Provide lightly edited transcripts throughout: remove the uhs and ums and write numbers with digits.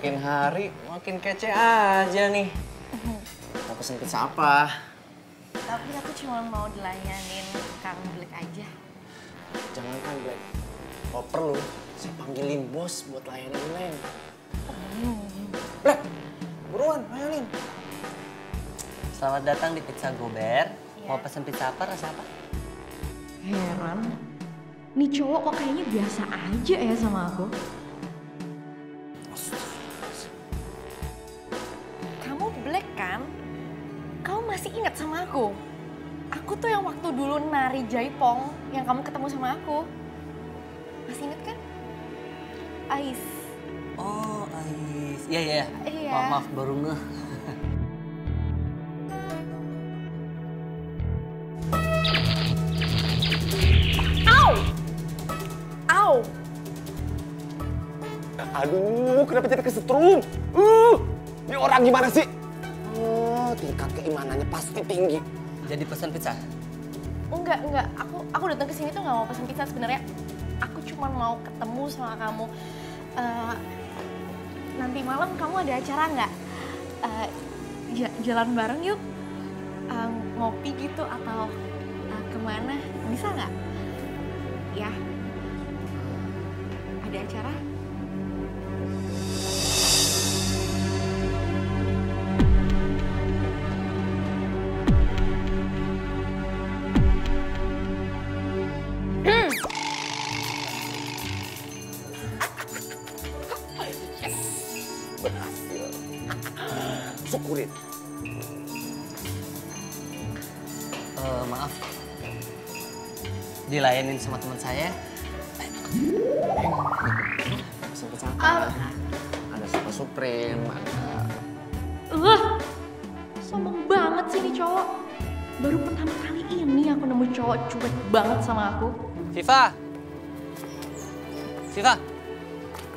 Makin hari makin kece aja nih. Mau pesen pizza apa? Tapi aku cuma mau dilayanin Kang Black aja. Jangan Kang Black. Kalau perlu, saya panggilin bos buat layanin Neng. Black, buruan, layanin. Selamat datang di Pizza Go Bear. Mau pesen pizza apa, rasa apa? Heran. Nih cowok kok kayaknya biasa aja ya sama aku. Black kan, kamu masih ingat sama aku? Aku tuh yang waktu dulu nari Jaipong, yang kamu ketemu sama aku. Masih ingat kan? Ais. Oh, Ais. Iya, iya. Iya. Maaf, baru ngeh. Au! Au! Aduh, kenapa jadi kesetrum? Ini orang gimana sih? Tingkat keimanannya pasti tinggi. Jadi pesan pizza? Enggak. Aku datang ke sini tuh nggak mau pesan pizza sebenarnya. Aku cuma mau ketemu sama kamu. Nanti malam kamu ada acara nggak? Jalan bareng yuk, ngopi gitu atau kemana? Bisa nggak? Ya, ada acara. Syukurin. Maaf, dilayanin sama teman saya. Ada Super Supreme, ada... sombong banget sih nih cowok. Baru pertama kali ini aku nemu cowok cuek banget sama aku. Viva! Viva!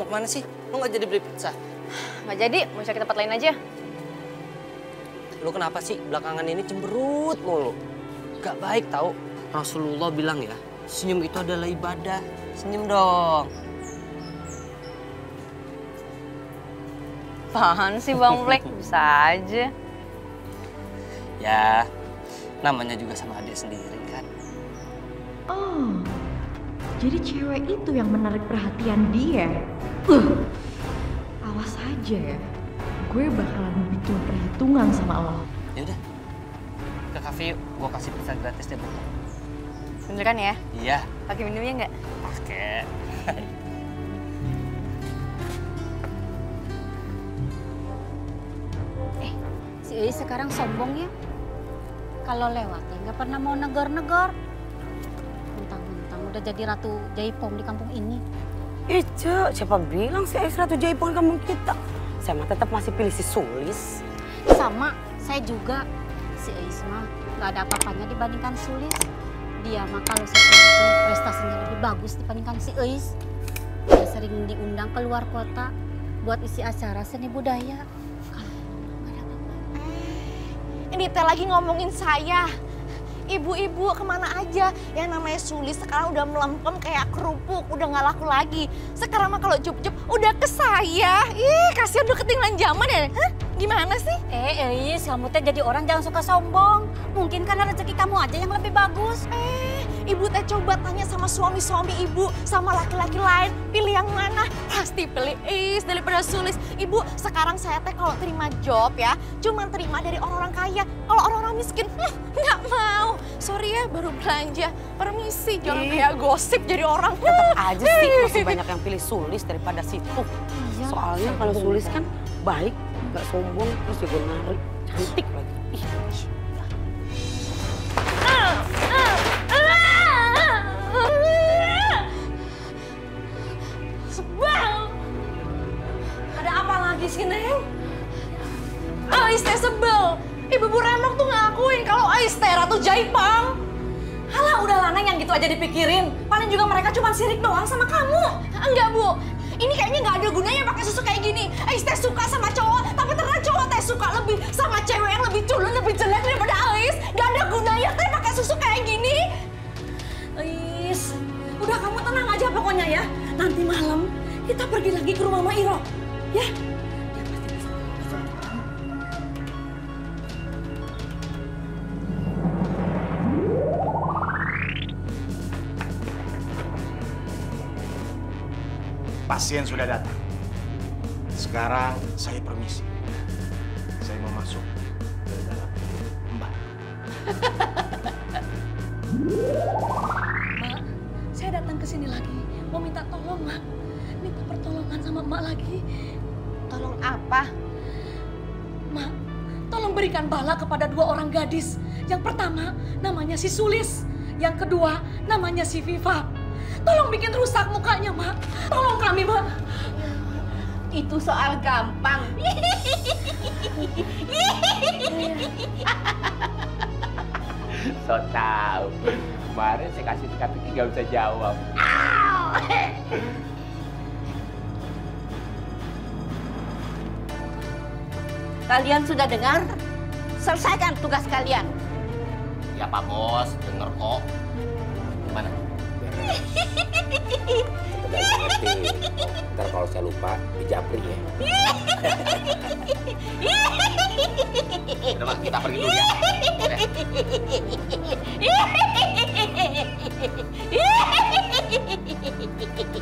Mau kemana sih? Lo nggak jadi beli pizza? Nggak jadi, mau cari tempat lain aja. Lu kenapa sih belakangan ini cemberut mulu? Gak baik tau. Rasulullah bilang ya, senyum itu adalah ibadah. Senyum dong. Apaan sih Bang Black? Bisa aja. Ya, namanya juga sama adik sendiri kan. Oh, jadi cewek itu yang menarik perhatian dia. Awas aja ya. Gue bakalan bikin perhitungan sama lo. Yaudah, ke kafe yuk. Gue kasih pizza gratis deh buat lo. Beneran ya? Iya. Pakai minumnya nggak? Pakai. Si Ei sekarang sombong ya. Kalau lewatnya nggak pernah mau negor-negor. Mentang-mentang udah jadi Ratu Jaipong di kampung ini. Ih, Cuk, siapa bilang si Ei Ratu Jaipong di kampung kita? Saya mah tetap masih pilih si Sulis. Sama, saya juga. Si Isma nggak ada apa-apanya dibandingkan Sulis. Dia mah kalau sesuatu prestasinya lebih bagus dibandingkan si Eis. Dia sering diundang keluar kota buat isi acara seni budaya. Ini teh lagi ngomongin saya. Ibu-ibu kemana aja, yang namanya Sulis sekarang udah melempem kayak kerupuk, udah nggak laku lagi. Sekarang mah kalau jup-jup udah ke saya. Ih, kasihan udah ketinggalan zaman ya. Hah? Gimana sih? Eis, kamu teh jadi orang jangan suka sombong. Mungkin karena rezeki kamu aja yang lebih bagus. Ibu teh coba tanya sama suami-suami ibu, sama laki-laki lain, pilih yang mana? Pasti pilih Eis daripada Sulis. Ibu, sekarang saya teh kalau terima job ya, cuman terima dari orang-orang kaya. Kalau orang-orang miskin, nggak mau. Sorry ya, baru belanja. Permisi, jangan kayak gosip jadi orang. Tetap aja sih, masih banyak yang pilih Sulis daripada situ. Iya, soalnya kalau Sulis kan baik, nggak sombong, terus juga menarik, cantik lagi. Ais teh sebel, ibu Remok tuh ngakuin kalau Ais teh Ratu Jaipong. Halah udah lanang yang gitu aja dipikirin, paling juga mereka cuma sirik doang sama kamu. Enggak bu, ini kayaknya nggak ada gunanya pakai susu kayak gini. Ais teh suka sama cowok, tapi ternyata cowok teh suka lebih sama cewek yang lebih culun, lebih jelek daripada Ais. Gak ada gunanya teh pakai susu kayak gini. Ais, udah kamu tenang aja pokoknya ya. Nanti malam kita pergi lagi ke rumah Mama Iro, ya. Pasien sudah datang. Sekarang saya permisi. Saya mau masuk ke dalam Mbak. Mak, saya datang ke sini lagi. Mau minta tolong, Mak. Minta pertolongan sama Mak lagi. Tolong apa? Mak, tolong berikan bala kepada dua orang gadis. Yang pertama, namanya si Sulis. Yang kedua, namanya si Viva. Tolong bikin rusak mukanya, Mak. Tolong kami, Mak. Itu soal gampang. So tau. Kemarin saya kasih teka-teki gak bisa jawab. Kalian sudah dengar? Selesaikan tugas kalian. Ya Pak Bos, denger kok. Gimana? Ntar kalau saya lupa, dijapri ya. Udah, kita pergi dulu ya.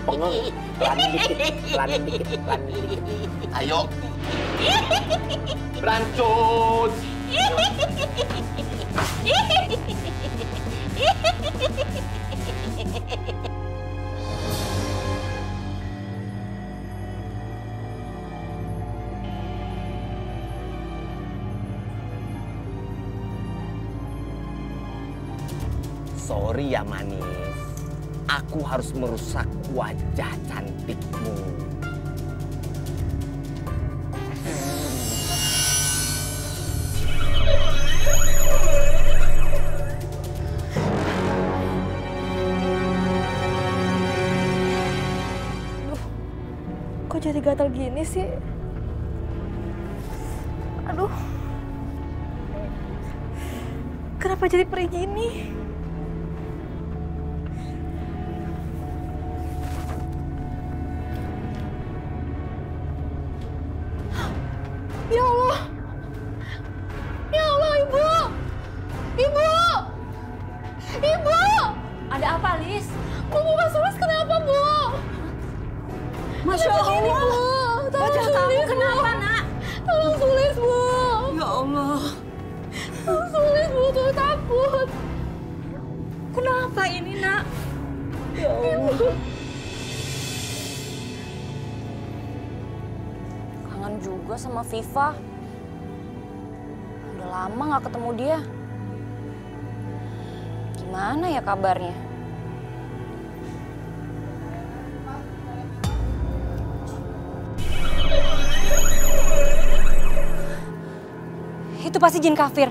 Pengong, pelan dikit. Ayo. Berancut. Sorry ya manis, aku harus merusak wajah cantikmu. Kok jadi gatal gini sih? Aduh, kenapa jadi perih gini? Ya Allah, Ibu, ada apa, Lis? Mas Sulis kenapa, Bu? Masya Allah, Bu. Wajah kamu kenapa, Nak? Tolong Sulis, Bu. Ya Allah. Tolong Sulis, Bu, tuh takut. Kenapa ini, Nak? Ya Allah. Ibu. Kangen juga sama Viva. Udah lama nggak ketemu dia. Gimana ya kabarnya? Itu pasti jin kafir.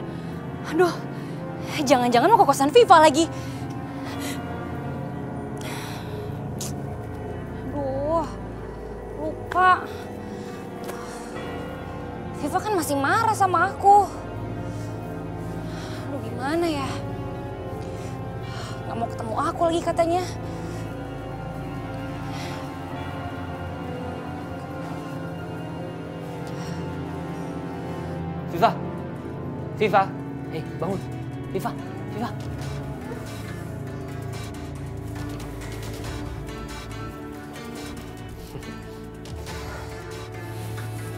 Aduh, jangan-jangan mau ke kosan Viva lagi. Aduh, luka. Viva kan masih marah sama aku. Aduh, gimana ya? Gak mau ketemu aku lagi katanya. Viva! Viva, bangun. Viva.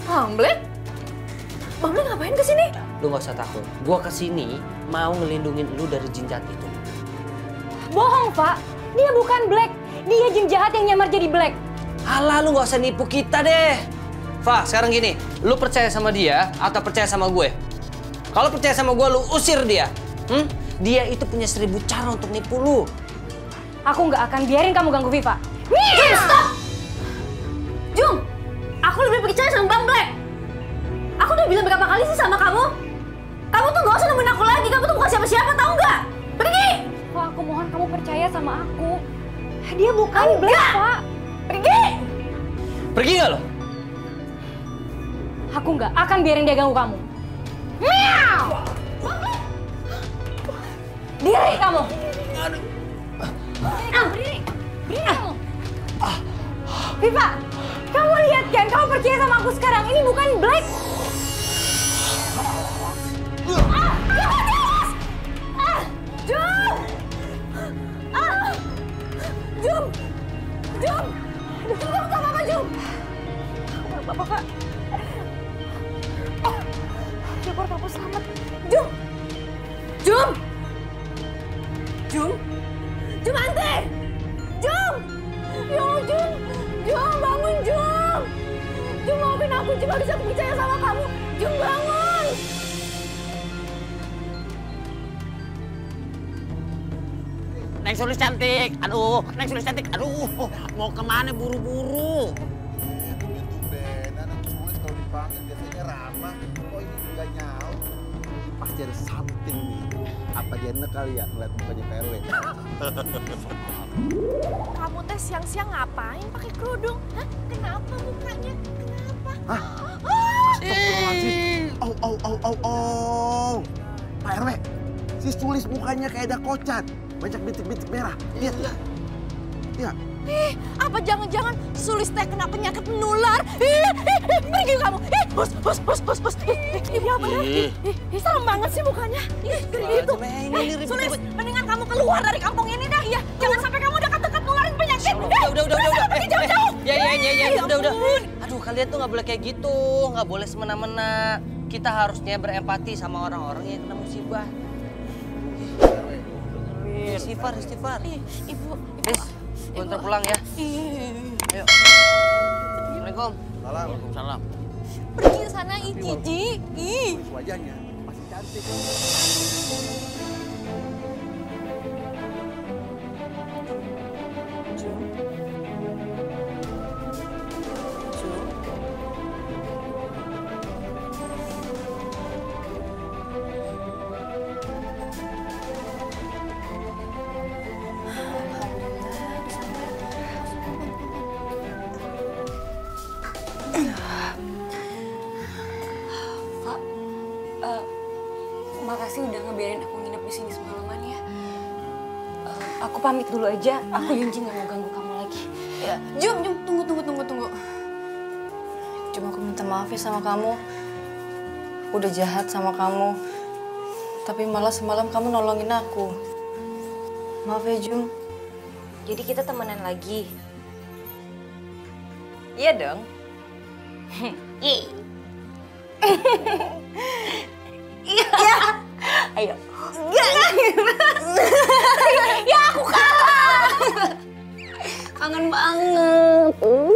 Bang Black ngapain kesini? Lu nggak usah takut. Gua kesini mau ngelindungin lu dari jin jahat itu. Bohong, Pak. Dia bukan Black. Dia jin jahat yang nyamar jadi Black. Alah, lu nggak usah nipu kita deh. Fa, sekarang gini. Lu percaya sama dia atau percaya sama gue? Kalau percaya sama gue, lu usir dia. Dia itu punya 1000 cara untuk nipu lu. Aku nggak akan biarin kamu ganggu Viva. Jung, stop! Jung, aku lebih percaya sama Bang Black. Aku udah bilang berapa kali sih sama kamu? Kamu tuh nggak usah nemuin aku lagi. Kamu tuh bukan siapa-siapa, tahu nggak? Pergi! Wah, aku mohon kamu percaya sama aku. Dia bukan Black, Pak. Pergi! Pergi nggak lo? Aku nggak akan biarin dia ganggu kamu. Miau! Diri kamu! Aduh. Berdiri kamu! Viva, kamu lihat kan? Kamu percaya sama aku sekarang? Ini bukan Black! Jom! Kamu aku selamat. Jum! Jum! Jum! Jum, Ante! Jum! Ya Allah, Jum! Jum, bangun, Jum! Jum, maafin aku. Jum, gak bisa bicara sama kamu. Jum, bangun! Neng Sulis cantik, aduh. Neng Sulis cantik, aduh. Mau kemana buru-buru? Ya, begitu, Ben. Anak Sulis kalau dipanggil biasanya ramah. Kok ini nggak nyaut? Pasti ada something nih. Apa dia enak kali ya ngeliat mukanya Pak R.W.? Kamu teh siang-siang ngapain pakai kerudung? Hah? Kenapa mukanya? Kenapa? Hah? Astagfirullahaladzim. Oh. Pak R.W., si Sulis mukanya kayak ada kocan. Banyak bintik-bintik merah. Lihat nggak? Iya. Ih, apa jangan-jangan Sulis teh kena penyakit menular? Ih, pergi kamu. Ih, bus. Ih, apa ya? Ih, serem banget sih mukanya. Ih, gitu. Sulis, mendingan kamu keluar dari kampung ini dah. Iya, jangan sampai kamu dekat-dekat nularin penyakit. Udah. Pergi jauh-jauh. Ya, udah. Aduh, kalian tuh nggak boleh kayak gitu. Nggak boleh semena-mena. Kita harusnya berempati sama orang-orang yang kena musibah. Restifar. Ibu. Riz, gue ntar pulang ya. Ayo. Assalamualaikum. Waalaikumsalam. Pergi ke sana, Cici. Wajahnya masih cantik. Makasih udah ngebiarin aku nginep di sini semalaman ya. Aku pamit dulu aja. Aku janji nggak mau ganggu kamu lagi. Ya, Jom, tunggu. Cuma aku minta maaf ya sama kamu. Aku udah jahat sama kamu. Tapi malah semalam kamu nolongin aku. Maaf ya, Jom. Jadi kita temenan lagi. Iya dong. Iya. Ayo. Ya aku kalah. Kangen banget.